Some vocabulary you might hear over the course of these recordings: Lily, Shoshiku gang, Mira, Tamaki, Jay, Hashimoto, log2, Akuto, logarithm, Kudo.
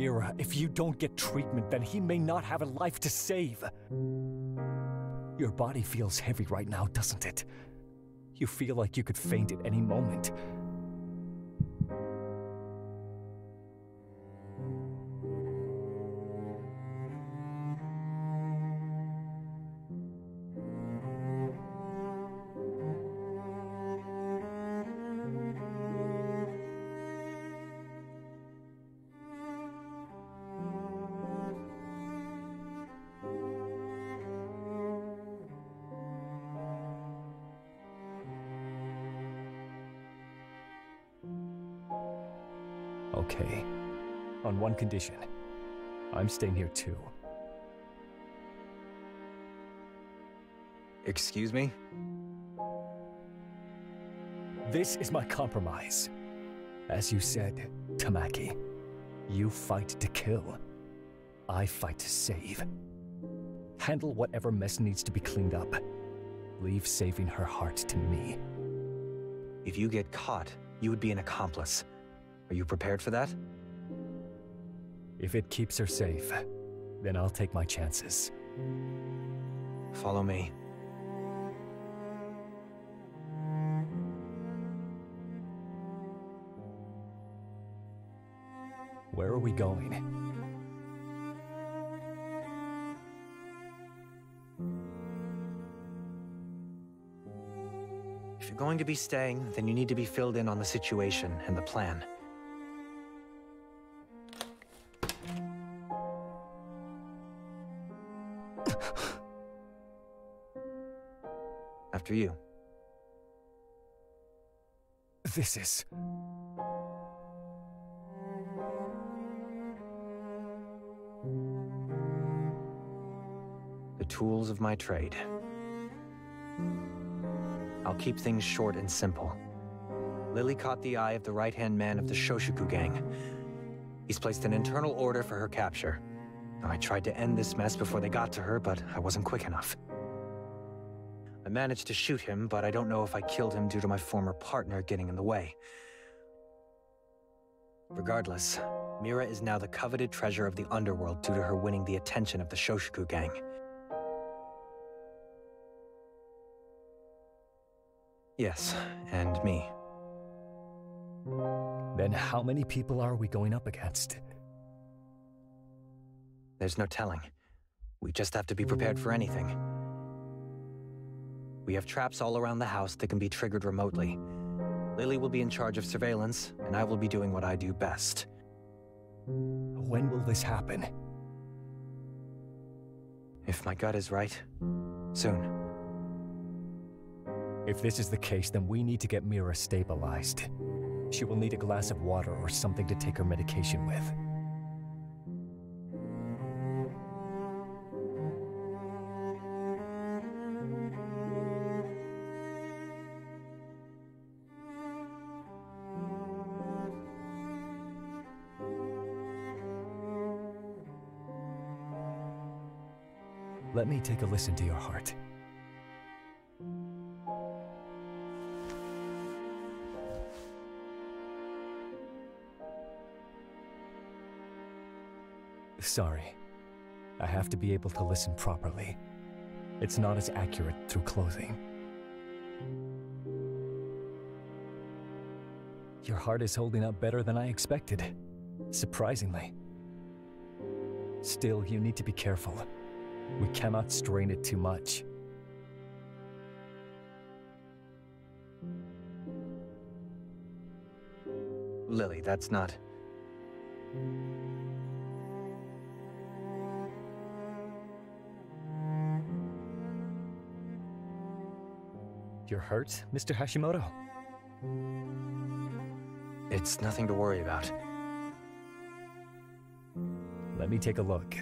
Mira, if you don't get treatment, then he may not have a life to save. Your body feels heavy right now, doesn't it? You feel like you could faint at any moment. Okay, on one condition. I'm staying here too. Excuse me? This is my compromise. As you said, Tamaki, you fight to kill. I fight to save. Handle whatever mess needs to be cleaned up. Leave saving her heart to me. If you get caught, you would be an accomplice. Are you prepared for that? If it keeps her safe, then I'll take my chances. Follow me. Where are we going? If you're going to be staying, then you need to be filled in on the situation and the plan. After you. This is... the tools of my trade. I'll keep things short and simple. Lily caught the eye of the right-hand man of the Shoshiku gang. He's placed an internal order for her capture. I tried to end this mess before they got to her, but I wasn't quick enough. I managed to shoot him, but I don't know if I killed him due to my former partner getting in the way. Regardless, Mira is now the coveted treasure of the underworld due to her winning the attention of the Shoshiku gang. Yes, and me. Then how many people are we going up against? There's no telling. We just have to be prepared for anything. We have traps all around the house that can be triggered remotely. Lily will be in charge of surveillance, and I will be doing what I do best. When will this happen? If my gut is right, soon. If this is the case, then we need to get Mira stabilized. She will need a glass of water or something to take her medication with. Let me take a listen to your heart. Sorry. I have to be able to listen properly. It's not as accurate through clothing. Your heart is holding up better than I expected, surprisingly. Still, you need to be careful. We cannot strain it too much. Lily, that's not... You're hurt, Mr. Hashimoto? It's nothing to worry about. Let me take a look.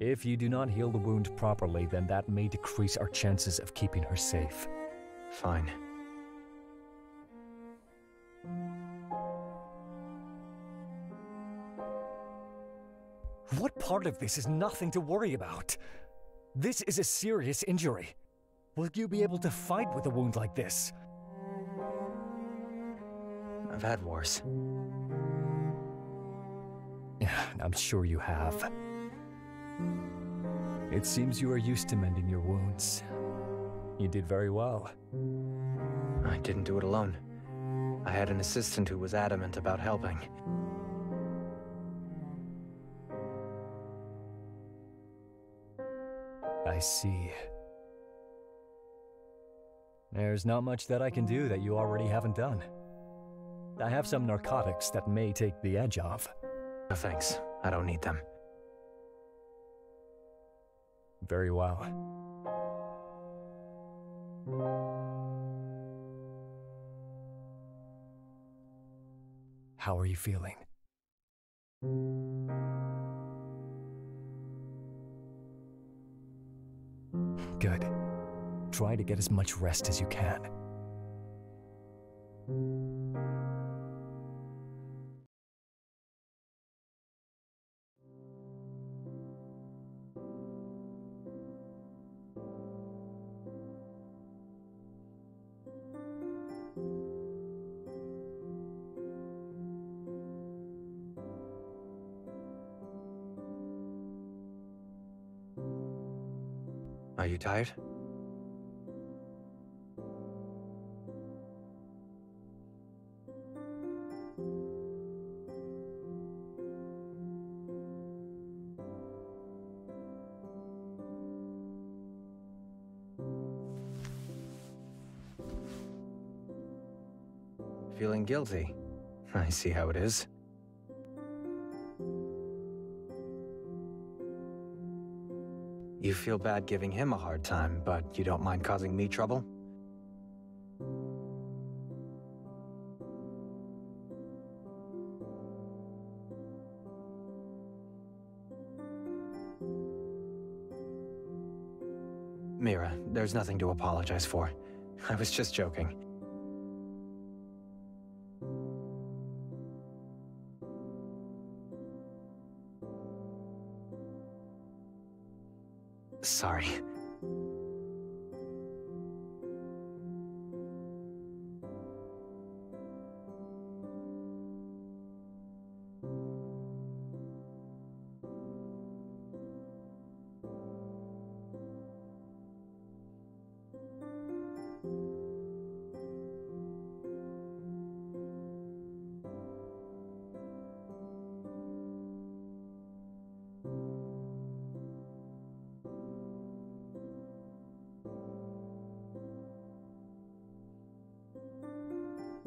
If you do not heal the wound properly, then that may decrease our chances of keeping her safe. Fine. What part of this is nothing to worry about? This is a serious injury. Will you be able to fight with a wound like this? I've had wars. I'm sure you have. It seems you are used to mending your wounds. You did very well. I didn't do it alone. I had an assistant who was adamant about helping. I see. There's not much that I can do that you already haven't done. I have some narcotics that may take the edge off. No thanks. I don't need them. Very well. How are you feeling? Good. Try to get as much rest as you can. Are you tired? Feeling guilty? I see how it is. You feel bad giving him a hard time, but you don't mind causing me trouble? Mira, there's nothing to apologize for. I was just joking. Sorry.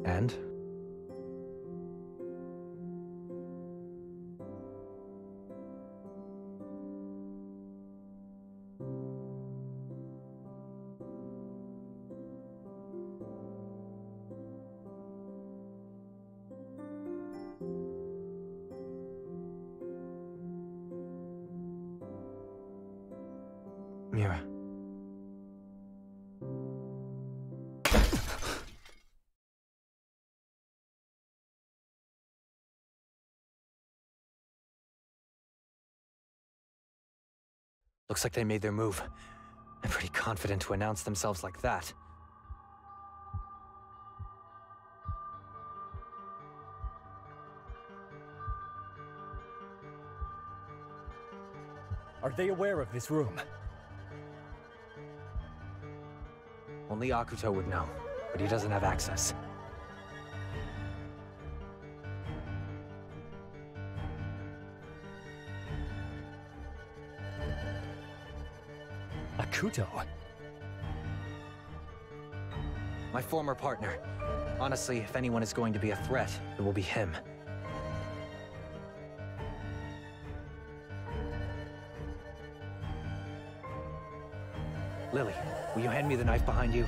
And? Mira. Looks like they made their move. I'm pretty confident to announce themselves like that. Are they aware of this room? Only Akuto would know, but he doesn't have access. Kudo. My former partner. Honestly, if anyone is going to be a threat, it will be him. Lily, will you hand me the knife behind you?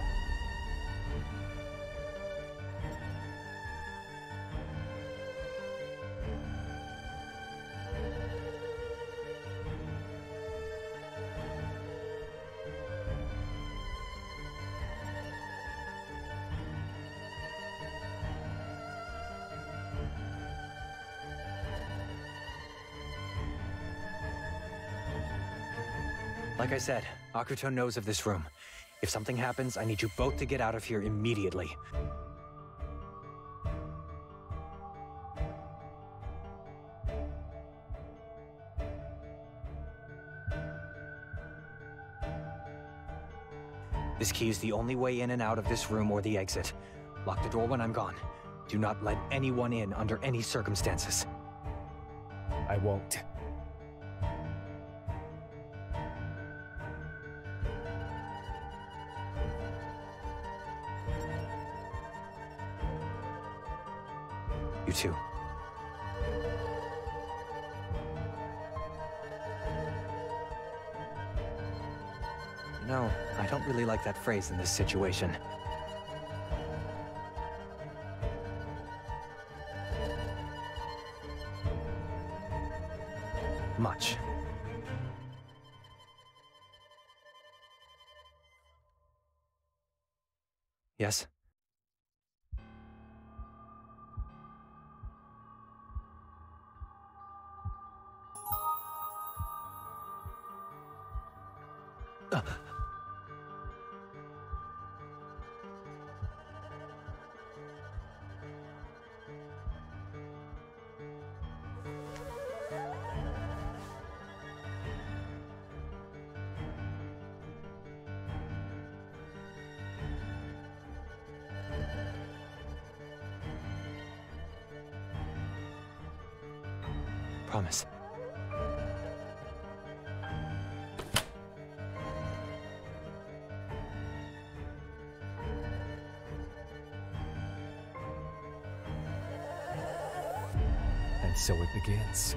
Like I said, Akuto knows of this room. If something happens, I need you both to get out of here immediately. This key is the only way in and out of this room or the exit. Lock the door when I'm gone. Do not let anyone in under any circumstances. I won't. You too. No, I don't really like that phrase in this situation. Much. Yes? Promise. And so it begins.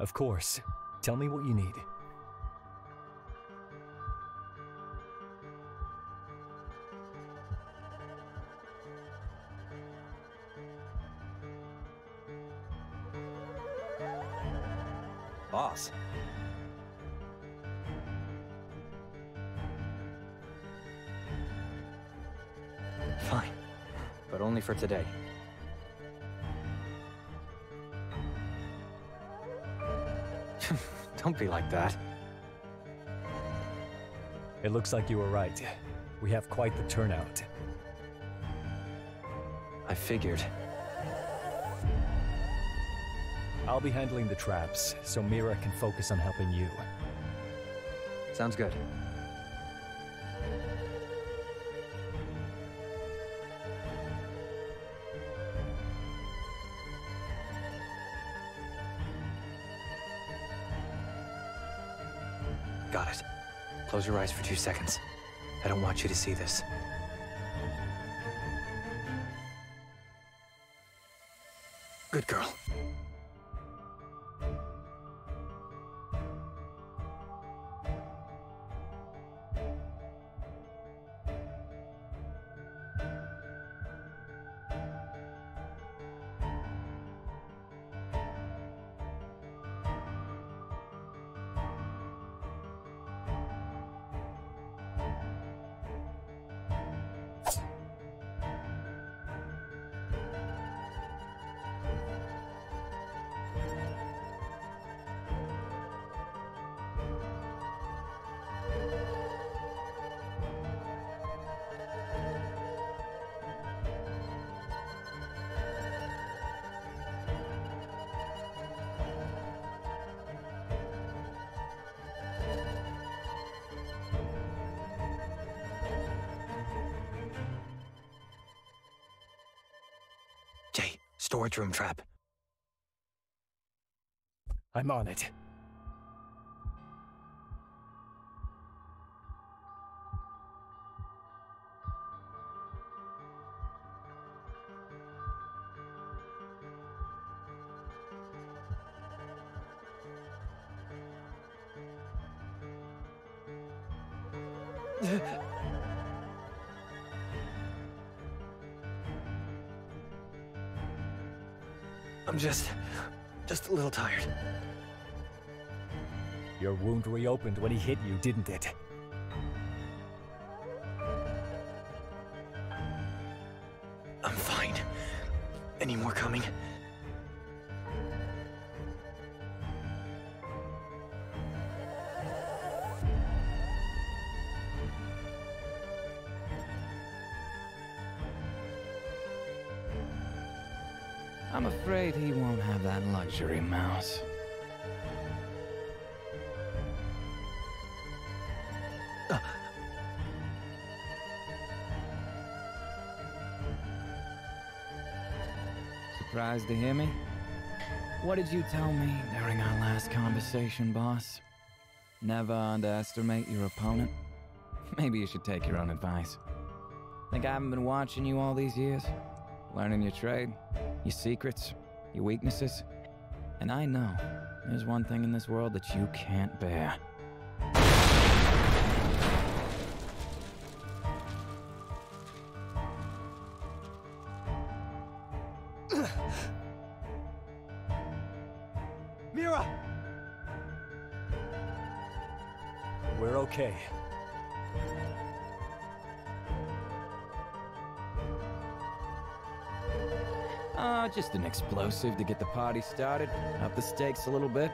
Of course. Tell me what you need. Boss. Fine, but only for today. Don't be like that. It looks like you were right. We have quite the turnout. I figured. I'll be handling the traps, so Mira can focus on helping you. Sounds good. Got it. Close your eyes for 2 seconds. I don't want you to see this. Good girl. Storage room trap. I'm on it. I'm just a little tired. Your wound reopened when he hit you, didn't it? I'm fine. Any more coming? I'm afraid he won't have that luxury, Mouse. Surprised to hear me? What did you tell me during our last conversation, boss? Never underestimate your opponent? Maybe you should take your own advice. Think I haven't been watching you all these years? Learning your trade, your secrets, your weaknesses? And I know, there's one thing in this world that you can't bear. Mira! We're okay. Just an explosive to get the party started, up the stakes a little bit.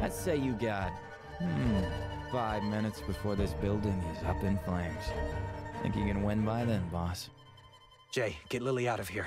I'd say you got, 5 minutes before this building is up in flames. Think you can win by then, boss? Jay, get Lily out of here.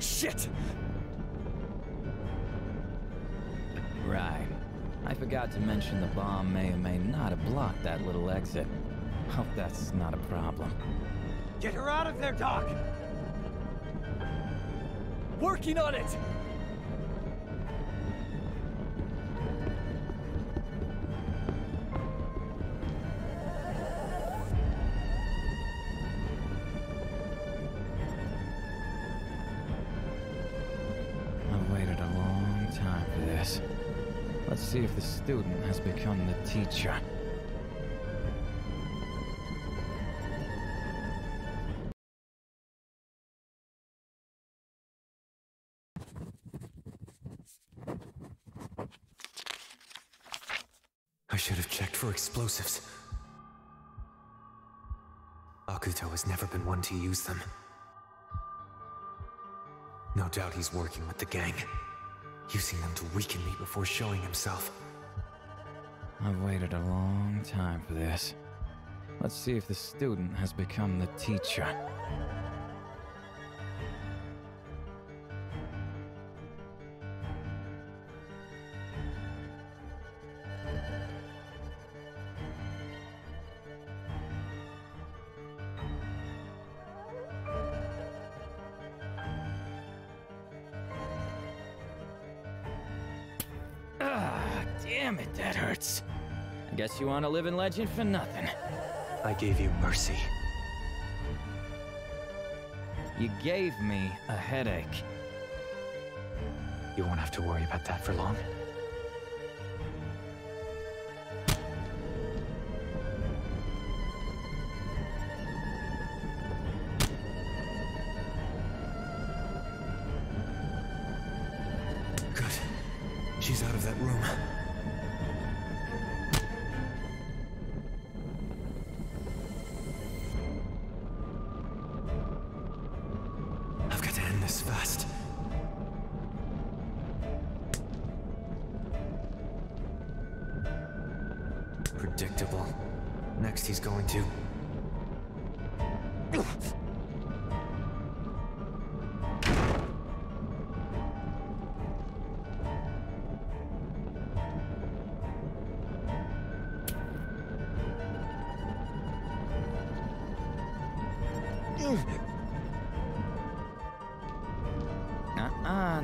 Shit! Right. I forgot to mention the bomb may or may not have blocked that little exit. Hope that's not a problem. Get her out of there, Doc! Working on it! Let's see if the student has become the teacher. I should have checked for explosives. Akuto has never been one to use them. No doubt he's working with the gang. Using them to weaken me before showing himself. I've waited a long time for this. Let's see if the student has become the teacher. Damn it, that hurts. I guess you want to live in legend for nothing. I gave you mercy. You gave me a headache. You won't have to worry about that for long. Good. She's out of that room. Fast. Predictable. Next, he's going to...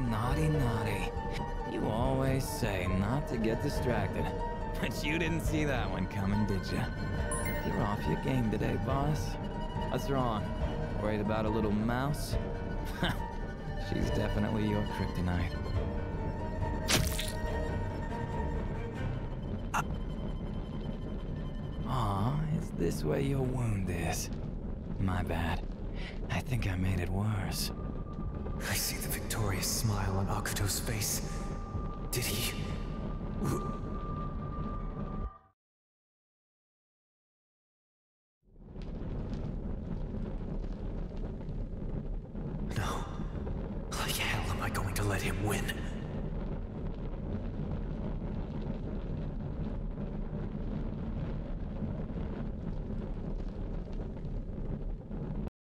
Naughty, naughty. You always say not to get distracted, but you didn't see that one coming, did you? You're off your game today, boss. What's wrong? Worried about a little mouse? She's definitely your kryptonite. Aw, is this where your wound is? My bad. I think I made it worse. I see the victorious smile on Akuto's face. Did he... No. Like hell am I going to let him win?